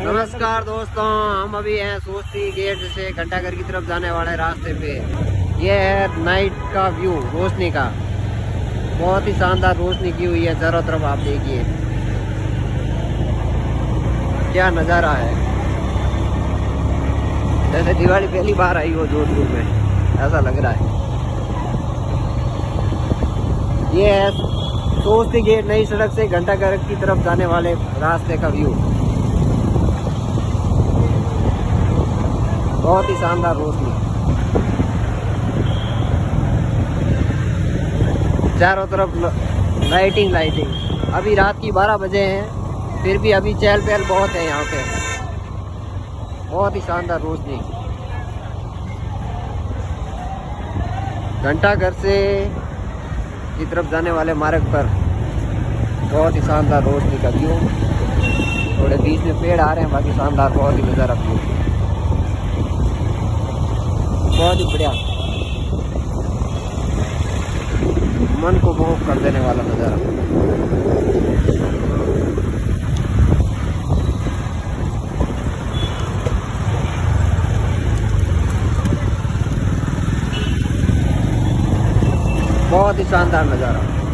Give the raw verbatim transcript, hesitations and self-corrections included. नमस्कार दोस्तों, हम अभी हैं सोजती गेट से घंटाघर की तरफ जाने वाले रास्ते पे। ये है नाइट का व्यू, रोशनी का, बहुत ही शानदार रोशनी की हुई है चारों तरफ। आप देखिए क्या नज़ारा है, जैसे दिवाली पहली बार आई हो जोधपुर में, ऐसा लग रहा है। ये है सोजती गेट नई सड़क से घंटाघर की तरफ जाने वाले रास्ते का व्यू, बहुत ही शानदार रोशनी, चारों तरफ लाइटिंग लाइटिंग। अभी रात की बारह बजे हैं, फिर भी अभी चहल पहल बहुत है यहाँ पे, बहुत ही शानदार रोशनी। घंटाघर से की तरफ जाने वाले मार्ग पर बहुत ही शानदार रोशनी का व्यू, थोड़े बीच में पेड़ आ रहे हैं, बाकी शानदार बहुत ही नज़ारा व्यू, बहुत ही बढ़िया, मन को मोह कर देने वाला नज़ारा। बहुत ही शानदार नज़ारा।